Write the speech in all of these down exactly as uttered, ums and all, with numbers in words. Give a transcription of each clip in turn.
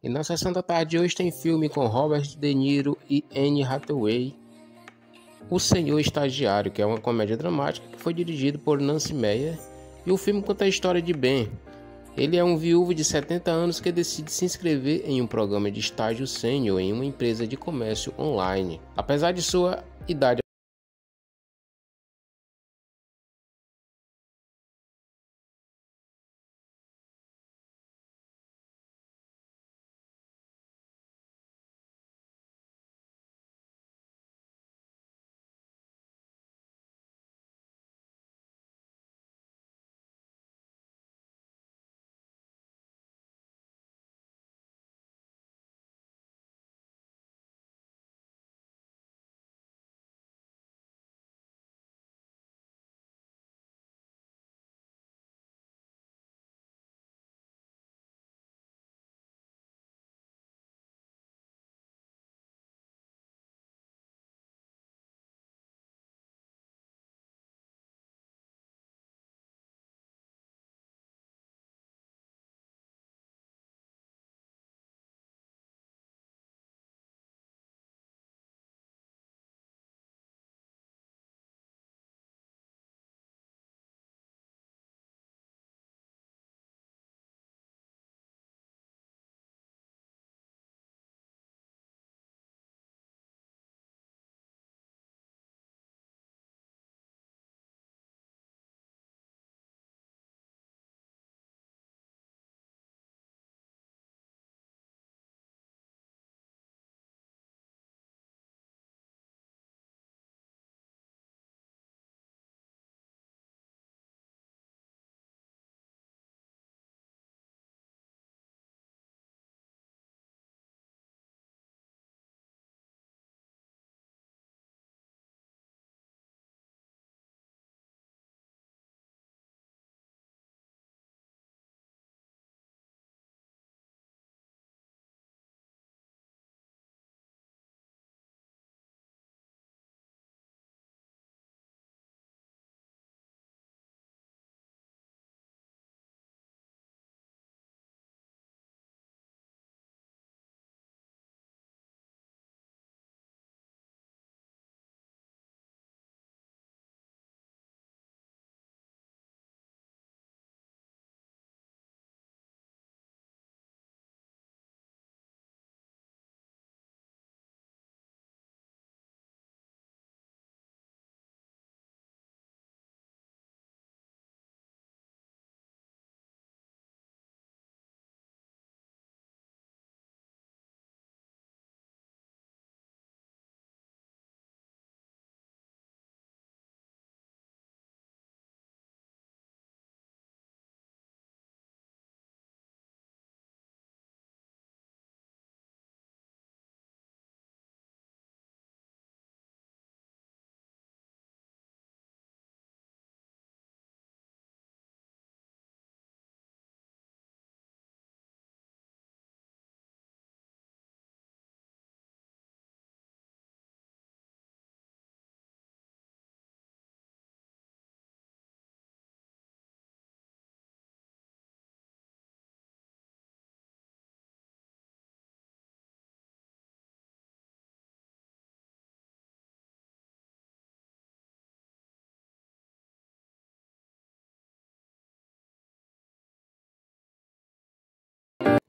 E na sessão da tarde hoje tem filme com Robert De Niro e Anne Hathaway, O Senhor Estagiário, que é uma comédia dramática que foi dirigido por Nancy Meyers. E o filme conta a história de Ben. Ele é um viúvo de setenta anos que decide se inscrever em um programa de estágio sênior em uma empresa de comércio online. Apesar de sua idade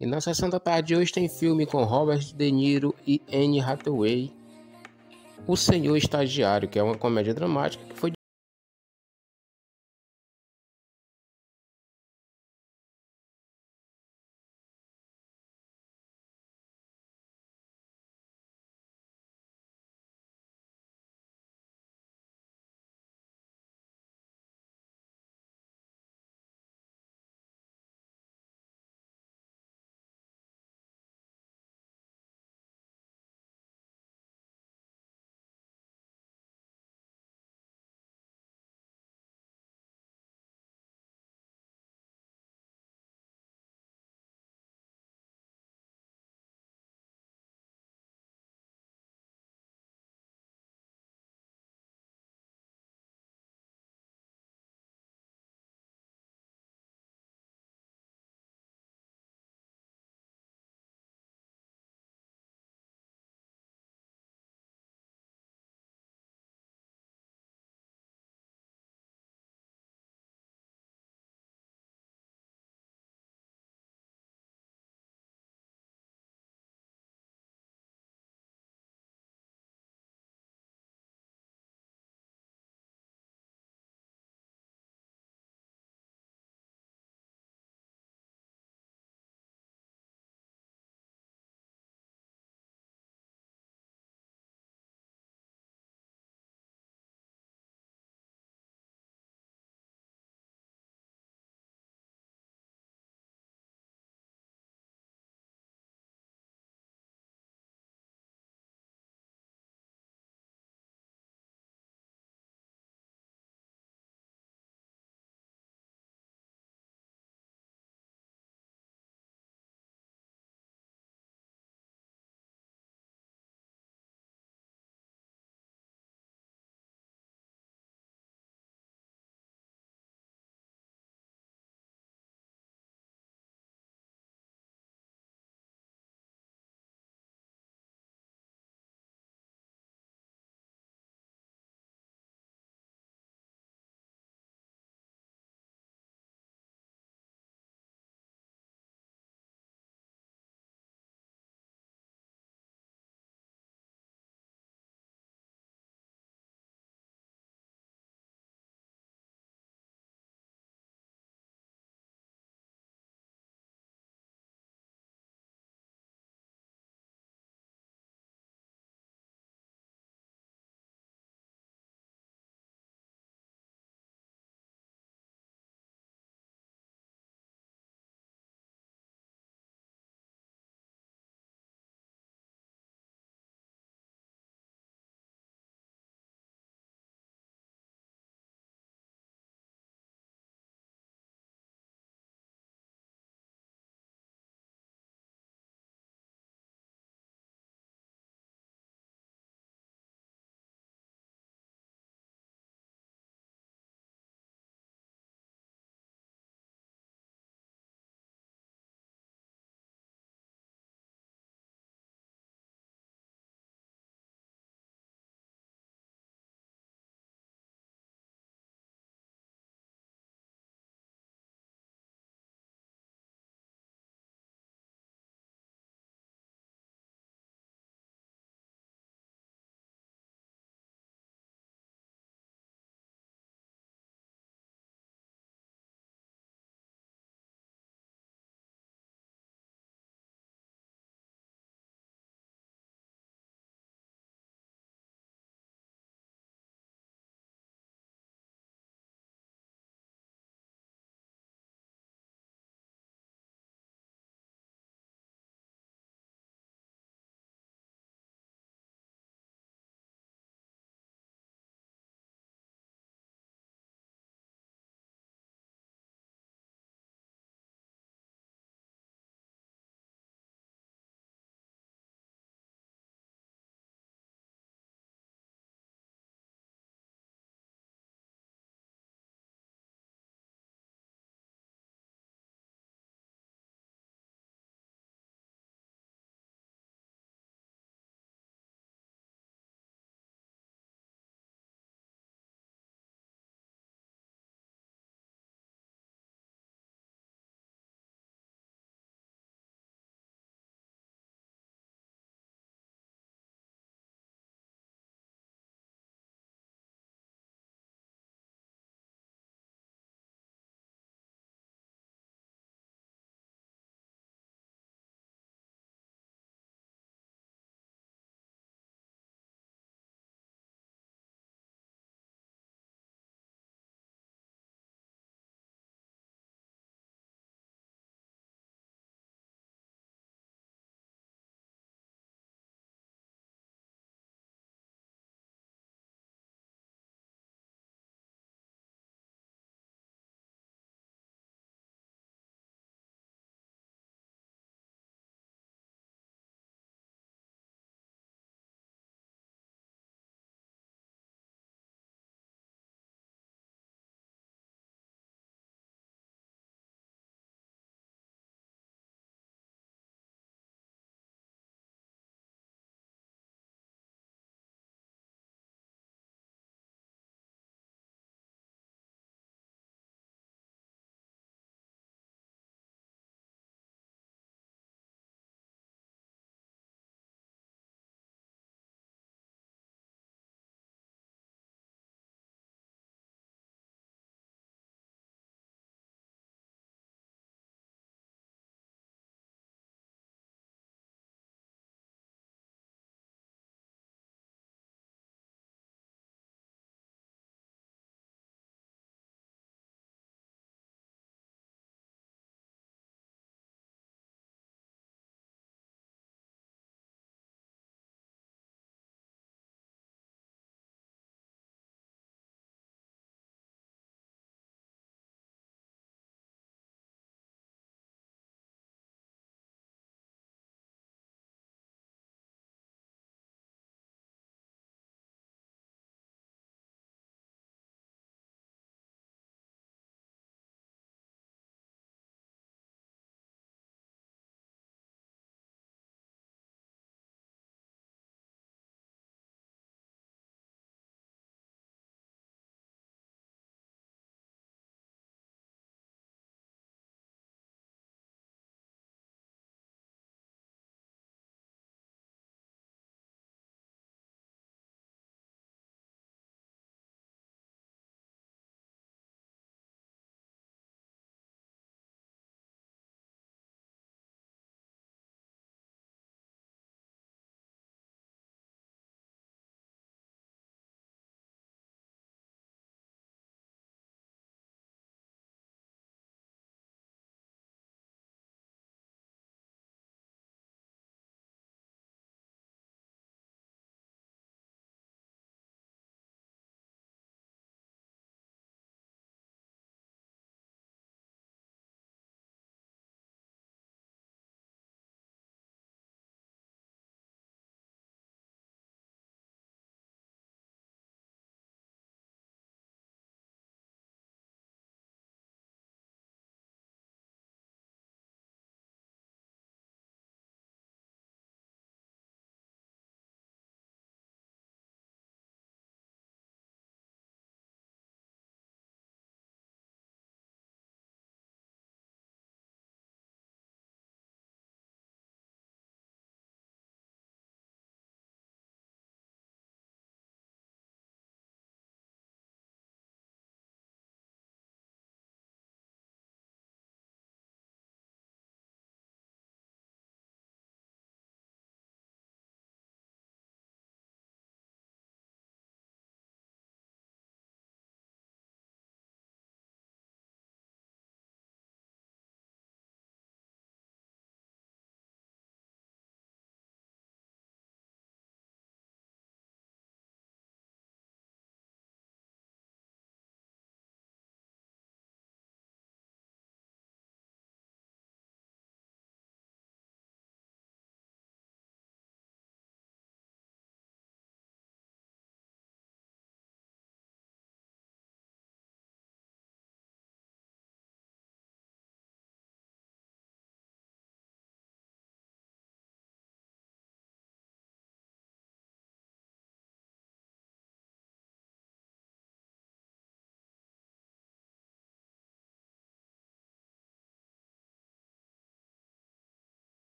E na sessão da tarde hoje tem filme com Robert De Niro e Anne Hathaway, O Senhor Estagiário, que é uma comédia dramática que foi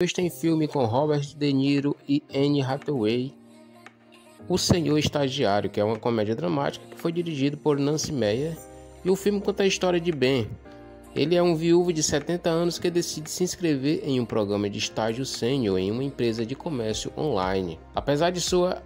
Este filme com Robert De Niro e Anne Hathaway, O Senhor Estagiário, que é uma comédia dramática que foi dirigido por Nancy Meyers, e o filme conta a história de Ben. Ele é um viúvo de setenta anos que decide se inscrever em um programa de estágio sênior em uma empresa de comércio online. Apesar de sua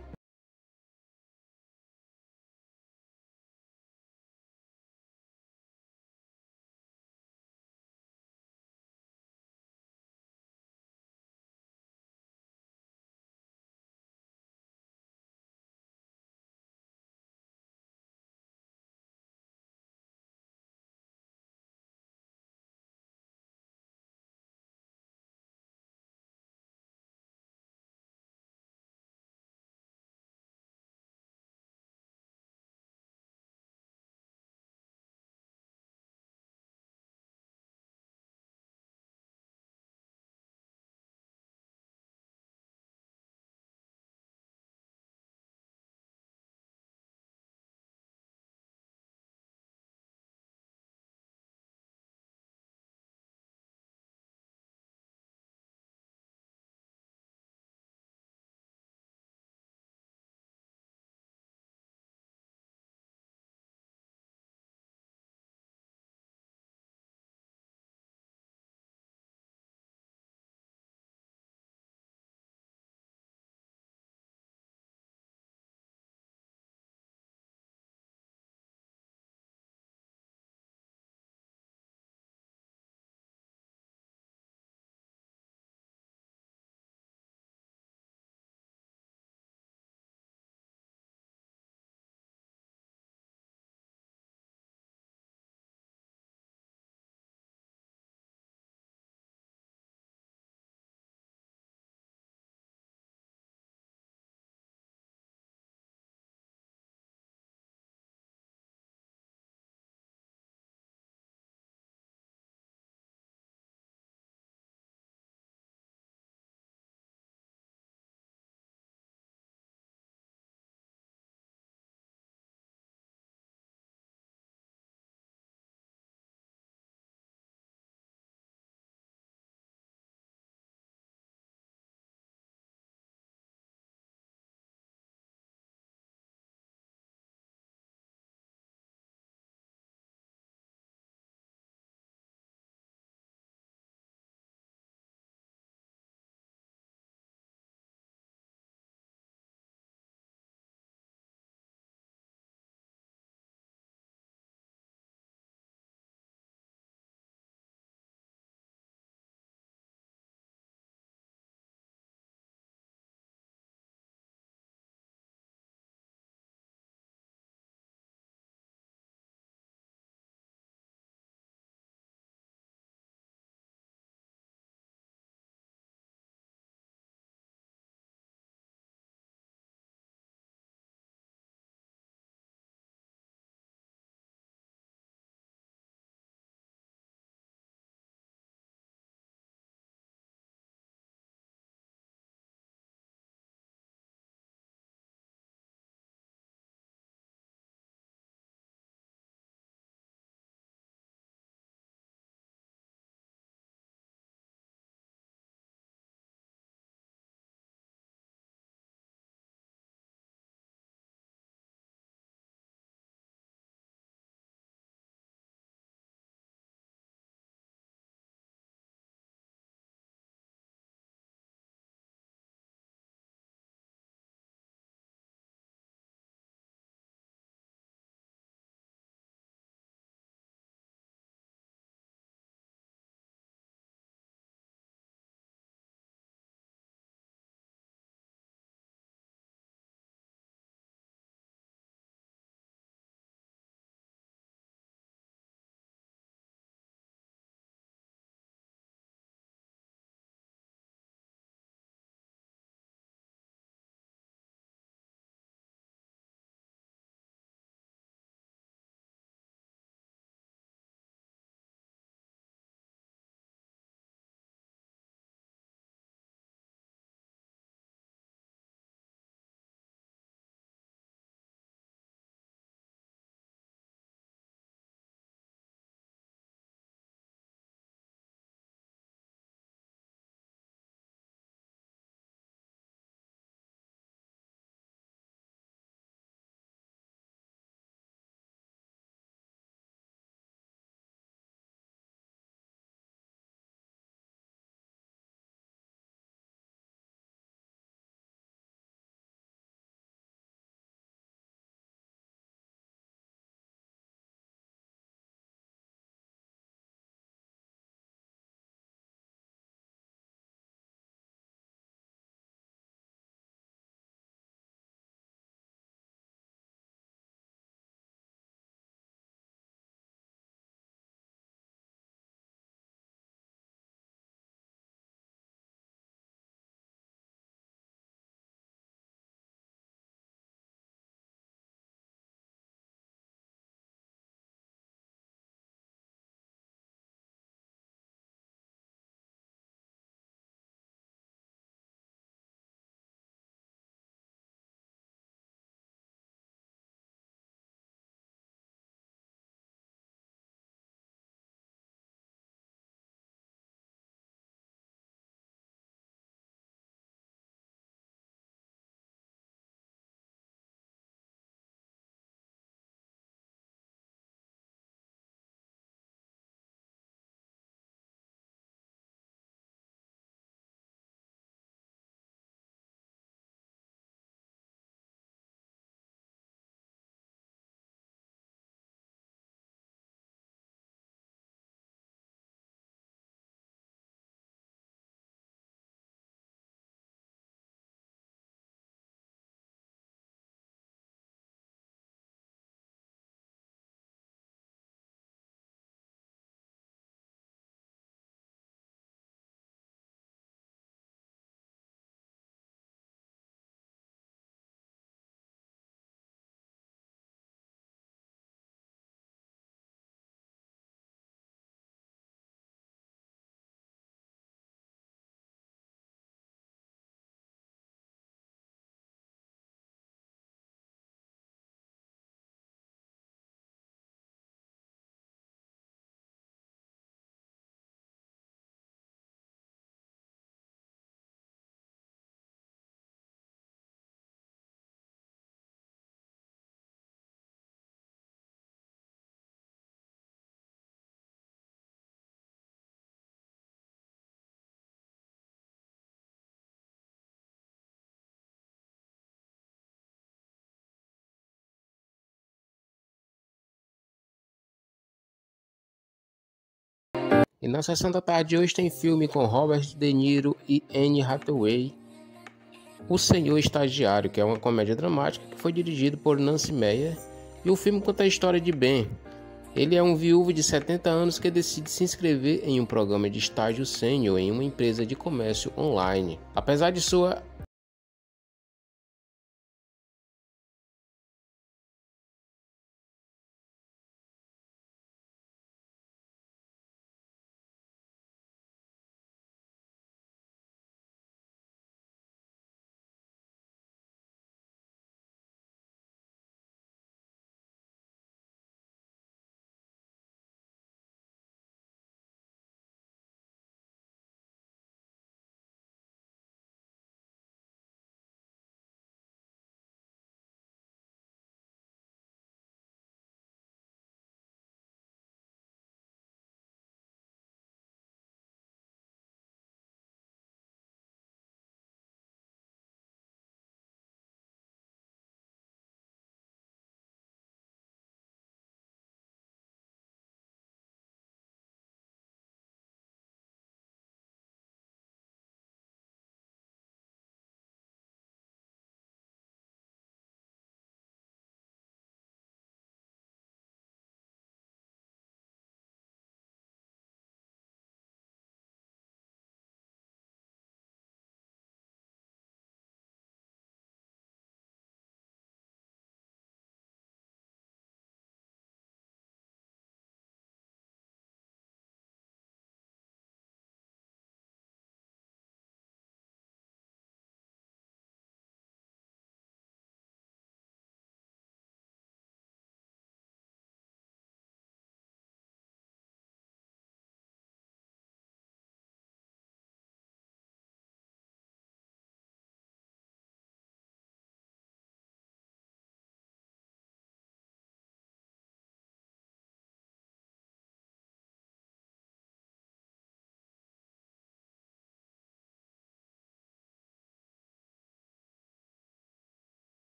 E na sessão da tarde hoje tem filme com Robert De Niro e Anne Hathaway, O Senhor Estagiário, que é uma comédia dramática que foi dirigido por Nancy Meyers, e o filme conta a história de Ben. Ele é um viúvo de setenta anos que decide se inscrever em um programa de estágio sênior em uma empresa de comércio online. Apesar de sua